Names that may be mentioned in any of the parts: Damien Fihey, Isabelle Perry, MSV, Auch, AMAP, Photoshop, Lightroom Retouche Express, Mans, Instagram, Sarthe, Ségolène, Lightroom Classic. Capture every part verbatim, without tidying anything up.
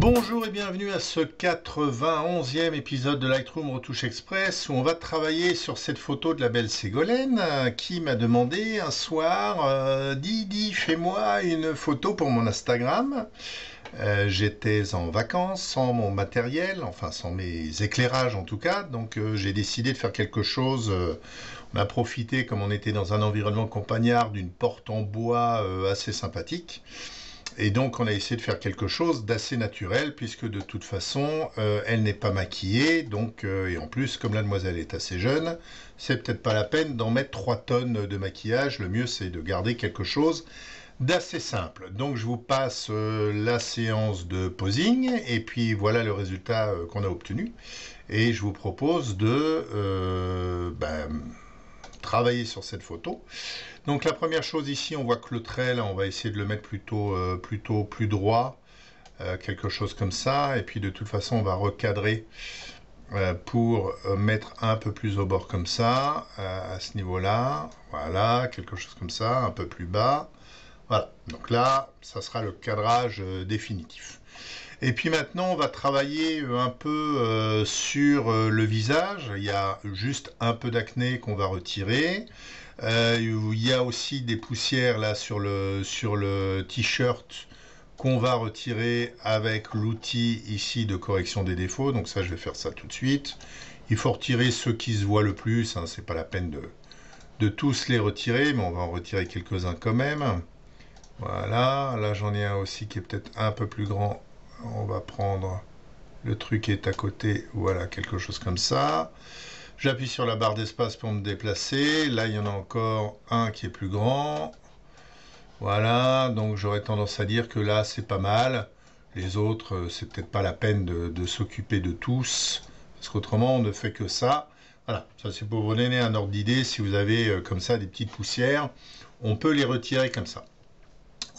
Bonjour et bienvenue à ce quatre-vingt-onzième épisode de Lightroom Retouche Express où on va travailler sur cette photo de la belle Ségolène qui m'a demandé un soir euh, « Didi, fais-moi une photo pour mon Instagram ». Euh, j'étais en vacances sans mon matériel, enfin sans mes éclairages en tout cas, donc euh, j'ai décidé de faire quelque chose. euh, on a profité, comme on était dans un environnement campagnard, d'une porte en bois euh, assez sympathique. Et donc on a essayé de faire quelque chose d'assez naturel, puisque de toute façon euh, elle n'est pas maquillée, donc, euh, et en plus comme la demoiselle est assez jeune, c'est peut-être pas la peine d'en mettre trois tonnes de maquillage. Le mieux c'est de garder quelque chose d'assez simple. Donc je vous passe euh, la séance de posing et puis voilà le résultat euh, qu'on a obtenu, et je vous propose de euh, ben, travailler sur cette photo. Donc la première chose ici, on voit que le trait là, on va essayer de le mettre plutôt euh, plutôt plus droit, euh, quelque chose comme ça, et puis de toute façon on va recadrer euh, pour mettre un peu plus au bord comme ça, euh, à ce niveau là, voilà, quelque chose comme ça, un peu plus bas. Voilà, donc là, ça sera le cadrage euh, définitif. Et puis maintenant, on va travailler un peu euh, sur euh, le visage. Il y a juste un peu d'acné qu'on va retirer. Euh, il y a aussi des poussières là sur le, sur le t-shirt qu'on va retirer avec l'outil ici de correction des défauts. Donc ça, je vais faire ça tout de suite. Il faut retirer ceux qui se voient le plus, hein. C'est pas la peine de, de tous les retirer, mais on va en retirer quelques-uns quand même. Voilà, là j'en ai un aussi qui est peut-être un peu plus grand. On va prendre le truc qui est à côté, voilà, quelque chose comme ça. J'appuie sur la barre d'espace pour me déplacer. Là, il y en a encore un qui est plus grand. Voilà, donc j'aurais tendance à dire que là, c'est pas mal. Les autres, c'est peut-être pas la peine de, de s'occuper de tous, parce qu'autrement, on ne fait que ça. Voilà, ça c'est pour vous donner un ordre d'idée. Si vous avez comme ça des petites poussières, on peut les retirer comme ça.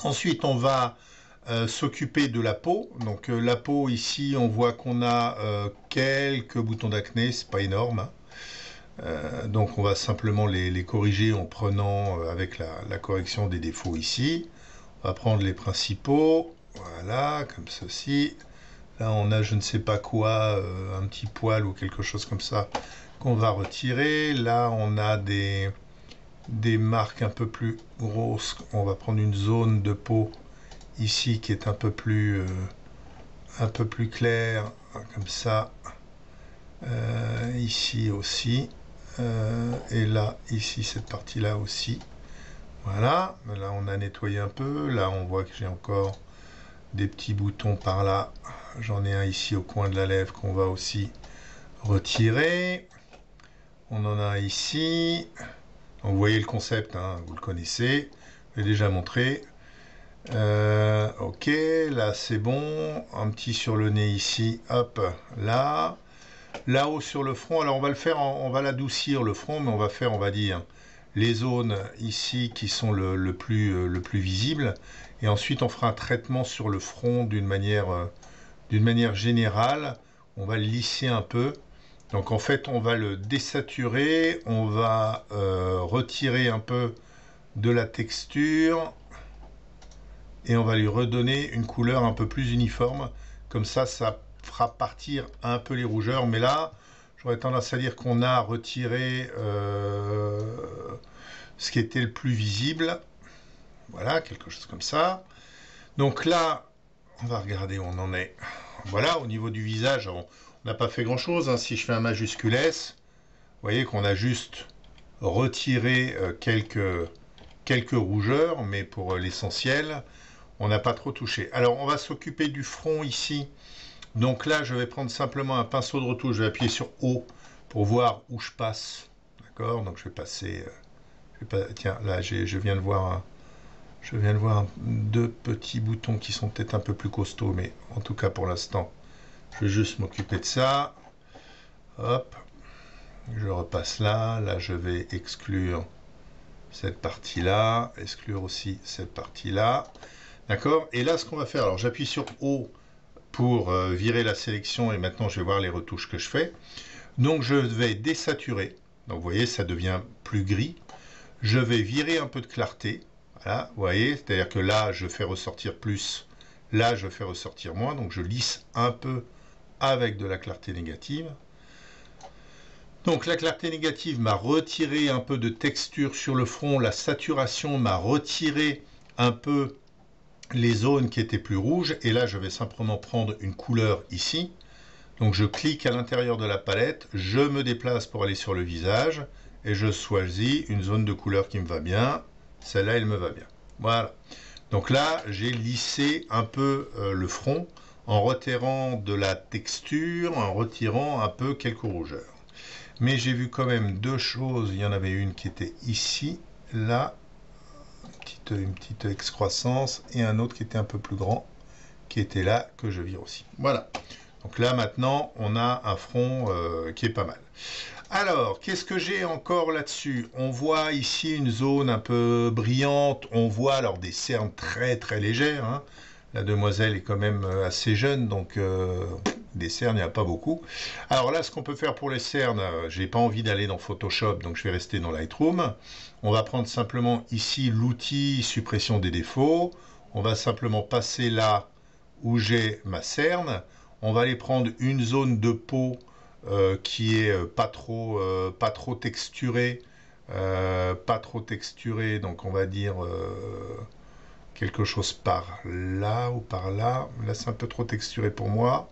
Ensuite, on va euh, s'occuper de la peau. Donc euh, la peau, ici, on voit qu'on a euh, quelques boutons d'acné, c'est pas énorme. Hein. Euh, donc on va simplement les, les corriger en prenant euh, avec la, la correction des défauts ici. On va prendre les principaux, voilà, comme ceci. Là, on a je ne sais pas quoi, euh, un petit poil ou quelque chose comme ça qu'on va retirer. Là, on a des... des marques un peu plus grosses. On va prendre une zone de peau ici qui est un peu plus euh, un peu plus claire, comme ça, euh, ici aussi, euh, et là ici cette partie là aussi. Voilà, là on a nettoyé un peu. Là on voit que j'ai encore des petits boutons par là, j'en ai un ici au coin de la lèvre qu'on va aussi retirer. On en a ici. Donc vous voyez le concept, hein, vous le connaissez, je l'ai déjà montré. Euh, ok, là c'est bon, un petit sur le nez ici, hop, là. Là-haut sur le front, alors on va le faire, en, on va l'adoucir le front, mais on va faire, on va dire, les zones ici qui sont le, le, plus, le plus visible. Et ensuite on fera un traitement sur le front d'une manière, d'une manière générale, on va le lisser un peu. Donc en fait, on va le désaturer, on va euh, retirer un peu de la texture et on va lui redonner une couleur un peu plus uniforme. Comme ça, ça fera partir un peu les rougeurs. Mais là, j'aurais tendance à dire qu'on a retiré euh, ce qui était le plus visible. Voilà, quelque chose comme ça. Donc là, on va regarder où on en est. Voilà, au niveau du visage, on... on n'a pas fait grand chose, hein. Si je fais un majuscule S, vous voyez qu'on a juste retiré euh, quelques, quelques rougeurs, mais pour euh, l'essentiel, on n'a pas trop touché. Alors on va s'occuper du front ici. Donc là, je vais prendre simplement un pinceau de retouche, je vais appuyer sur O pour voir où je passe. D'accord? Donc je vais passer... Euh, je vais pas, tiens, là, je viens de voir, un, je viens de voir un, deux petits boutons qui sont peut-être un peu plus costauds, mais en tout cas pour l'instant... je vais juste m'occuper de ça. Hop, je repasse là. Là, je vais exclure cette partie-là, exclure aussi cette partie-là. D'accord? Et là, ce qu'on va faire, alors j'appuie sur O pour euh, virer la sélection et maintenant, je vais voir les retouches que je fais. Donc, je vais désaturer. Donc, vous voyez, ça devient plus gris. Je vais virer un peu de clarté. Voilà, vous voyez, c'est-à-dire que là, je fais ressortir plus Là, je fais ressortir moins, donc je lisse un peu avec de la clarté négative. Donc la clarté négative m'a retiré un peu de texture sur le front, la saturation m'a retiré un peu les zones qui étaient plus rouges, et là je vais simplement prendre une couleur ici. Donc je clique à l'intérieur de la palette, je me déplace pour aller sur le visage, et je choisis une zone de couleur qui me va bien, celle-là elle me va bien. Voilà, donc là j'ai lissé un peu euh, le front en retirant de la texture, en retirant un peu quelques rougeurs. Mais j'ai vu quand même deux choses. Il y en avait une qui était ici, là, une petite, une petite excroissance, et un autre qui était un peu plus grand, qui était là, que je vire aussi. Voilà. Donc là, maintenant, on a un front euh, qui est pas mal. Alors, qu'est-ce que j'ai encore là-dessus? On voit ici une zone un peu brillante. On voit alors des cernes très, très légères, hein. La demoiselle est quand même assez jeune, donc euh, des cernes, il n'y a pas beaucoup. Alors là, ce qu'on peut faire pour les cernes, j'ai pas envie d'aller dans Photoshop, donc je vais rester dans Lightroom. On va prendre simplement ici l'outil suppression des défauts. On va simplement passer là où j'ai ma cerne. On va aller prendre une zone de peau euh, qui est pas trop, euh, pas trop texturée. Euh, pas trop texturée, donc on va dire... Euh, quelque chose par là ou par là. Là, c'est un peu trop texturé pour moi.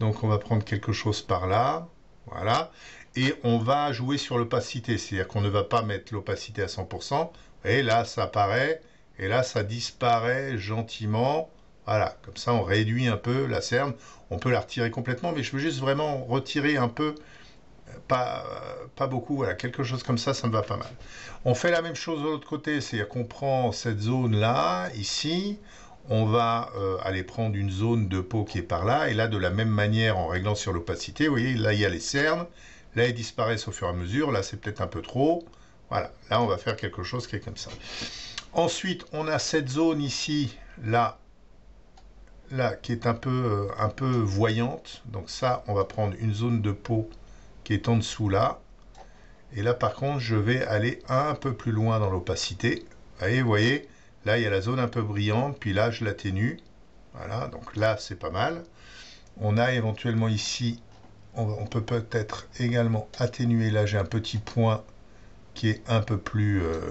Donc, on va prendre quelque chose par là. Voilà. Et on va jouer sur l'opacité. C'est-à-dire qu'on ne va pas mettre l'opacité à cent pour cent. Et là, ça apparaît. Et là, ça disparaît gentiment. Voilà. Comme ça, on réduit un peu la cerne. On peut la retirer complètement. Mais je veux juste vraiment retirer un peu... Pas, pas beaucoup, voilà, quelque chose comme ça, ça me va pas mal. On fait la même chose de l'autre côté, c'est-à-dire qu'on prend cette zone-là, ici, on va euh, aller prendre une zone de peau qui est par là, et là, de la même manière, en réglant sur l'opacité, vous voyez, là, il y a les cernes, là, elles disparaissent au fur et à mesure, là, c'est peut-être un peu trop, voilà, là, on va faire quelque chose qui est comme ça. Ensuite, on a cette zone ici, là, là, qui est un peu, un peu voyante, donc ça, on va prendre une zone de peau qui est en dessous là, et là par contre je vais aller un peu plus loin dans l'opacité. Vous voyez, là il y a la zone un peu brillante, puis là je l'atténue, voilà, donc là c'est pas mal. On a éventuellement ici, on, on peut peut-être également atténuer, là j'ai un petit point qui est un peu plus euh,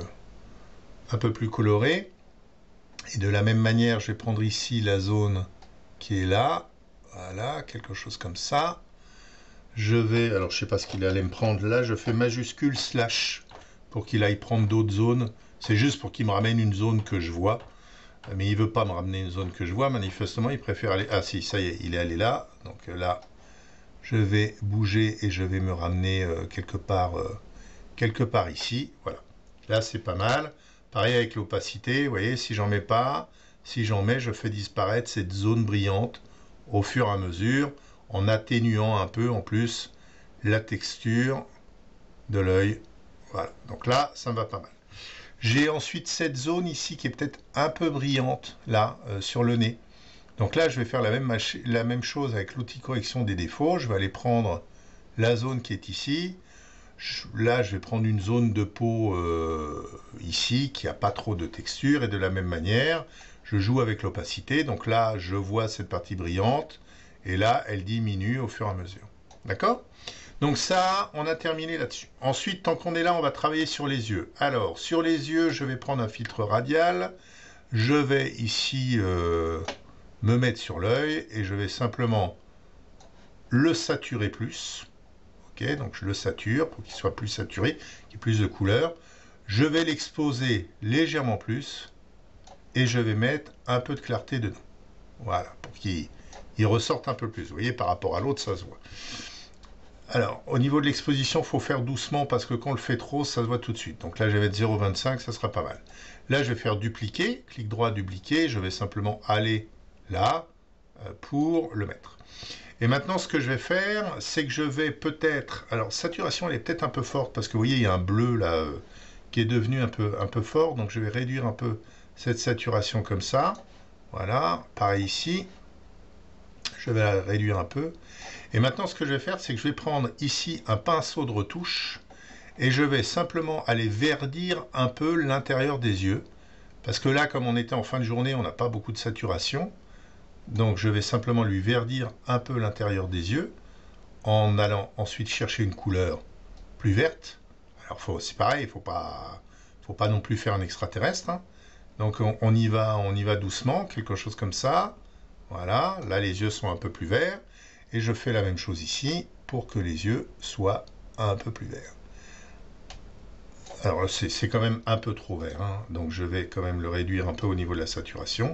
un peu plus coloré, et de la même manière je vais prendre ici la zone qui est là, voilà, quelque chose comme ça. Je vais, alors je sais pas ce qu'il allait me prendre, là je fais majuscule slash pour qu'il aille prendre d'autres zones. C'est juste pour qu'il me ramène une zone que je vois. Mais il veut pas me ramener une zone que je vois, manifestement il préfère aller... Ah si, ça y est, il est allé là. Donc là, je vais bouger et je vais me ramener euh, quelque part euh, quelque part ici. Voilà, là c'est pas mal. Pareil avec l'opacité, vous voyez, si j'en mets pas, si j'en mets, je fais disparaître cette zone brillante au fur et à mesure, en atténuant un peu en plus la texture de l'œil. Voilà, donc là ça me va pas mal. J'ai ensuite cette zone ici qui est peut-être un peu brillante là euh, sur le nez, donc là je vais faire la même, la même chose avec l'outil correction des défauts. Je vais aller prendre la zone qui est ici, je, là je vais prendre une zone de peau euh, ici qui n'a pas trop de texture, et de la même manière je joue avec l'opacité, donc là je vois cette partie brillante. Et là, elle diminue au fur et à mesure. D'accord? Donc ça, on a terminé là-dessus. Ensuite, tant qu'on est là, on va travailler sur les yeux. Alors, sur les yeux, je vais prendre un filtre radial. Je vais ici euh, me mettre sur l'œil. Et je vais simplement le saturer plus. Ok, donc je le sature pour qu'il soit plus saturé, qu'il y ait plus de couleur. Je vais l'exposer légèrement plus. Et je vais mettre un peu de clarté dedans. Voilà, pour qu'il... ils ressortent un peu plus. Vous voyez, par rapport à l'autre, ça se voit. Alors, au niveau de l'exposition, il faut faire doucement parce que quand on le fait trop, ça se voit tout de suite. Donc là, je vais mettre zéro virgule vingt-cinq, ça sera pas mal. Là, je vais faire dupliquer. Clic droit, dupliquer. Je vais simplement aller là pour le mettre. Et maintenant, ce que je vais faire, c'est que je vais peut-être... Alors, saturation, elle est peut-être un peu forte parce que vous voyez, il y a un bleu là euh, qui est devenu un peu, un peu fort. Donc, je vais réduire un peu cette saturation comme ça. Voilà, pareil ici. Je vais la réduire un peu. Et maintenant, ce que je vais faire, c'est que je vais prendre ici un pinceau de retouche et je vais simplement aller verdir un peu l'intérieur des yeux. Parce que là, comme on était en fin de journée, on n'a pas beaucoup de saturation. Donc je vais simplement lui verdir un peu l'intérieur des yeux en allant ensuite chercher une couleur plus verte. Alors c'est pareil, il faut pas, faut pas non plus faire un extraterrestre. Hein. Donc on, on y va, on y va doucement, quelque chose comme ça. Voilà, là les yeux sont un peu plus verts. Et je fais la même chose ici pour que les yeux soient un peu plus verts. Alors c'est quand même un peu trop vert, hein. Donc je vais quand même le réduire un peu au niveau de la saturation.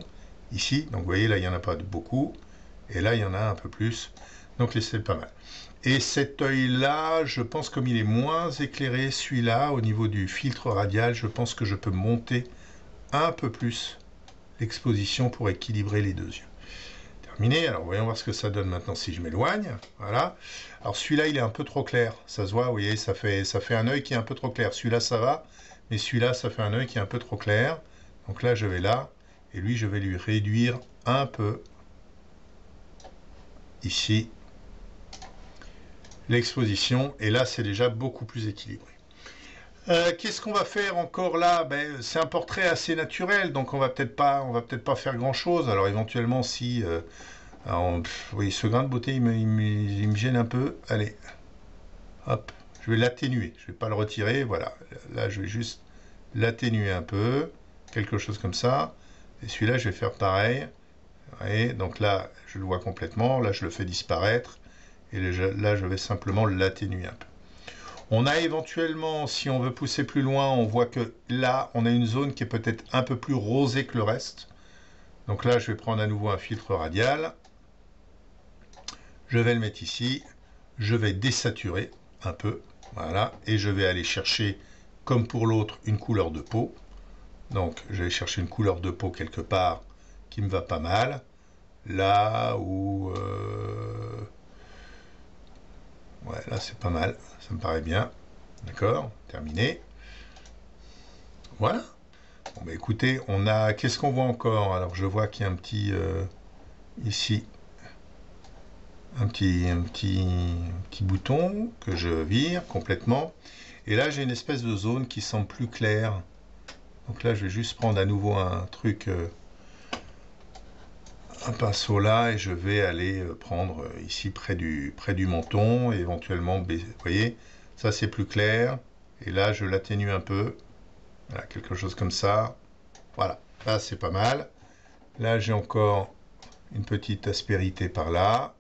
Ici, donc vous voyez, là il n'y en a pas de beaucoup. Et là il y en a un peu plus. Donc c'est pas mal. Et cet œil-là, je pense comme il est moins éclairé, celui-là, au niveau du filtre radial, je pense que je peux monter un peu plus l'exposition pour équilibrer les deux yeux. Terminé. Alors voyons voir ce que ça donne maintenant si je m'éloigne. Voilà. Alors celui-là, il est un peu trop clair. Ça se voit, vous voyez, ça fait, ça fait un œil qui est un peu trop clair. Celui-là, ça va, mais celui-là, ça fait un œil qui est un peu trop clair. Donc là, je vais là, et lui, je vais lui réduire un peu ici l'exposition, et là c'est déjà beaucoup plus équilibré. Euh, qu'est-ce qu'on va faire encore là? Ben, c'est un portrait assez naturel, donc on va peut-être pas, on va peut-être pas faire grand chose. Alors éventuellement si euh, on, pff, oui, ce grain de beauté il me, il, me, il me gêne un peu. Allez, hop, je vais l'atténuer, je vais pas le retirer. Voilà, là je vais juste l'atténuer un peu, quelque chose comme ça. Et celui-là je vais faire pareil. Et donc là je le vois complètement, là je le fais disparaître. Et là, je vais simplement l'atténuer un peu. On a éventuellement, si on veut pousser plus loin, on voit que là, on a une zone qui est peut-être un peu plus rosée que le reste. Donc là, je vais prendre à nouveau un filtre radial. Je vais le mettre ici. Je vais désaturer un peu. Voilà. Et je vais aller chercher, comme pour l'autre, une couleur de peau. Donc, je vais chercher une couleur de peau quelque part qui me va pas mal. Là où... Euh Ouais, là c'est pas mal, ça me paraît bien. D'accord, terminé. Voilà. Bon bah écoutez, on a. Qu'est-ce qu'on voit encore? Alors je vois qu'il y a un petit euh, ici, un petit, un petit, un petit bouton que je vire complètement. Et là j'ai une espèce de zone qui semble plus claire. Donc là je vais juste prendre à nouveau un truc, euh, un pinceau là, et je vais aller prendre ici près du près du menton, et éventuellement baisser. Vous voyez, ça c'est plus clair, et là je l'atténue un peu. Voilà, quelque chose comme ça. Voilà, là c'est pas mal. Là j'ai encore une petite aspérité par là,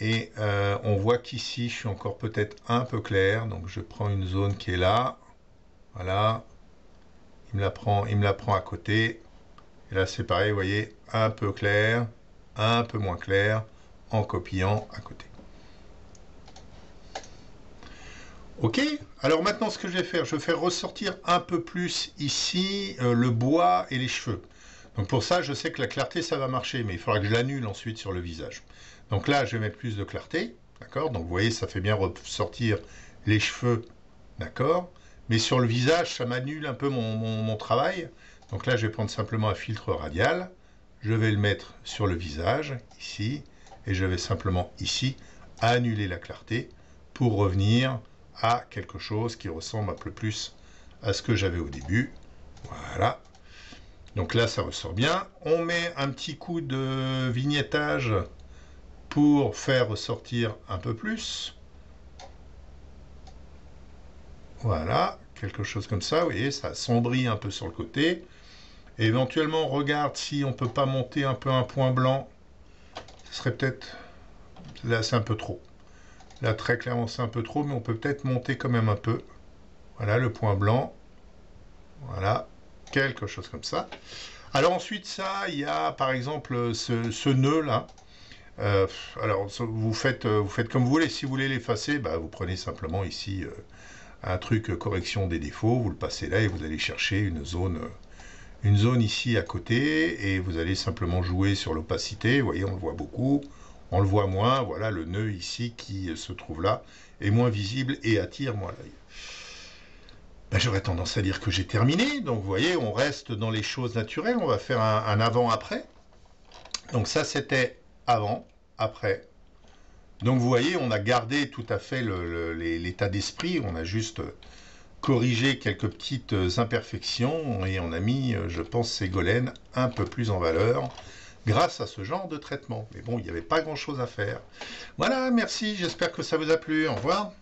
et euh, on voit qu'ici je suis encore peut-être un peu clair. Donc je prends une zone qui est là. Voilà, il me la prend, il me la prend à côté. Et là, c'est pareil, vous voyez, un peu clair, un peu moins clair, en copiant à côté. Ok, alors maintenant, ce que je vais faire, je vais faire ressortir un peu plus ici euh, le bois et les cheveux. Donc pour ça, je sais que la clarté, ça va marcher, mais il faudra que je l'annule ensuite sur le visage. Donc là, je vais mettre plus de clarté, d'accord? Donc vous voyez, ça fait bien ressortir les cheveux, d'accord? Mais sur le visage, ça m'annule un peu mon, mon, mon travail. Donc là, je vais prendre simplement un filtre radial, je vais le mettre sur le visage, ici, et je vais simplement, ici, annuler la clarté pour revenir à quelque chose qui ressemble un peu plus à ce que j'avais au début. Voilà. Donc là, ça ressort bien. On met un petit coup de vignettage pour faire ressortir un peu plus. Voilà, quelque chose comme ça, vous voyez, ça sombrit un peu sur le côté. Et éventuellement, on regarde si on peut pas monter un peu un point blanc. Ce serait peut-être... Là, c'est un peu trop. Là, très clairement, c'est un peu trop, mais on peut peut-être monter quand même un peu. Voilà, le point blanc. Voilà, quelque chose comme ça. Alors ensuite, ça, il y a, par exemple, ce, ce nœud-là. Euh, alors, vous faites, vous faites comme vous voulez. Si vous voulez l'effacer, bah, vous prenez simplement ici... Euh, un truc correction des défauts, vous le passez là et vous allez chercher une zone une zone ici à côté, et vous allez simplement jouer sur l'opacité. Vous voyez, on le voit beaucoup, on le voit moins. Voilà, le nœud ici qui se trouve là est moins visible et attire moins l'œil. Ben, j'aurais tendance à dire que j'ai terminé. Donc vous voyez, on reste dans les choses naturelles. On va faire un, un avant-après. Donc ça c'était avant, après. Donc vous voyez, on a gardé tout à fait l'état d'esprit, on a juste corrigé quelques petites imperfections, et on a mis, je pense, Ségolène un peu plus en valeur grâce à ce genre de traitement. Mais bon, il n'y avait pas grand chose à faire. Voilà, merci, j'espère que ça vous a plu. Au revoir.